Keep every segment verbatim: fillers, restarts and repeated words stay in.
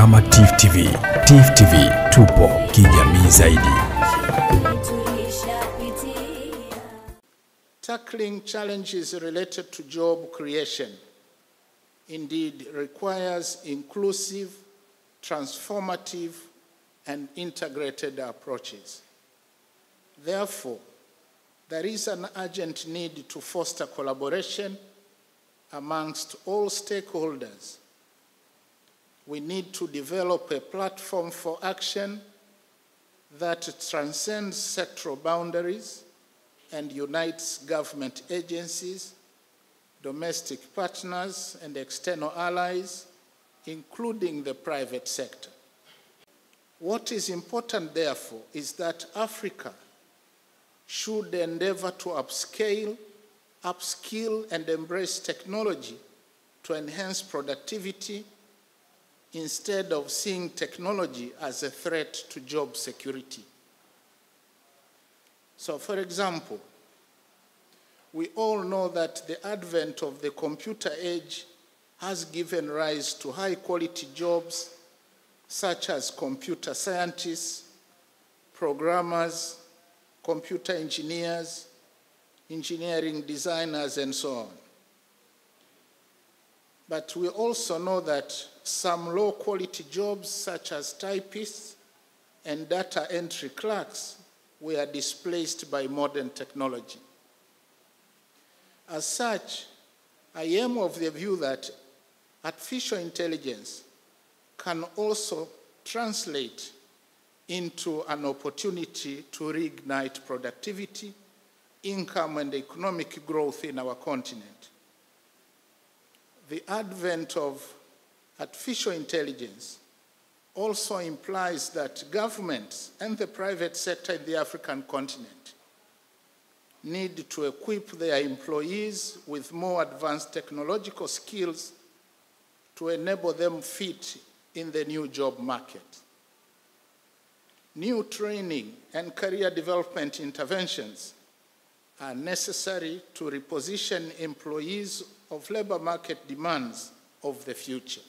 kama Tifu T V, Tifu T V tupo kijamii zaidi. Tackling challenges related to job creation indeed requires inclusive, transformative, and integrated approaches. Therefore, there is an urgent need to foster collaboration amongst all stakeholders. We need to develop a platform for action that transcends sectoral boundaries and unites government agencies, domestic partners, and external allies, including the private sector. What is important, therefore, is that Africa should endeavor to upscale, upskill, and embrace technology to enhance productivity, instead of seeing technology as a threat to job security. So, for example, we all know that the advent of the computer age has given rise to high-quality jobs such as computer scientists, programmers, computer engineers, engineering designers, and so on. But we also know that some low-quality jobs, such as typists and data entry clerks, were displaced by modern technology. As such, I am of the view that artificial intelligence can also translate into an opportunity to reignite productivity, income, and economic growth in our continent. The advent of artificial intelligence also implies that governments and the private sector in the African continent need to equip their employees with more advanced technological skills to enable them fit in the new job market. New training and career development interventions are necessary to reposition employees of labor market demands of the future.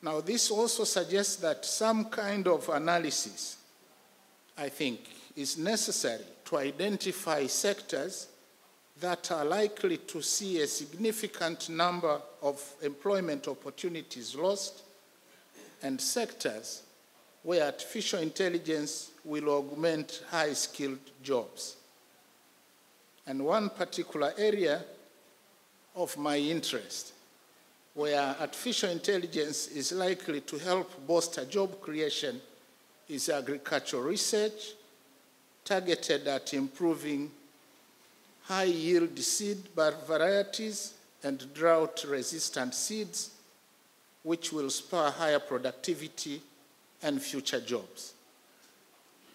Now, this also suggests that some kind of analysis, I think, is necessary to identify sectors that are likely to see a significant number of employment opportunities lost and sectors where artificial intelligence will augment high-skilled jobs. And one particular area of my interest, where artificial intelligence is likely to help bolster job creation, is agricultural research targeted at improving high-yield seed varieties and drought-resistant seeds, which will spur higher productivity and future jobs.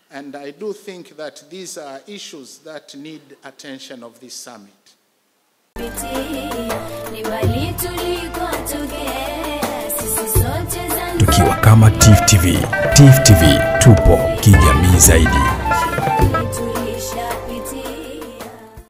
And I do think that these are issues that need attention of this summit. Tukiwa kama Tifu T V, Tiff T V tupo kijamii zaidi.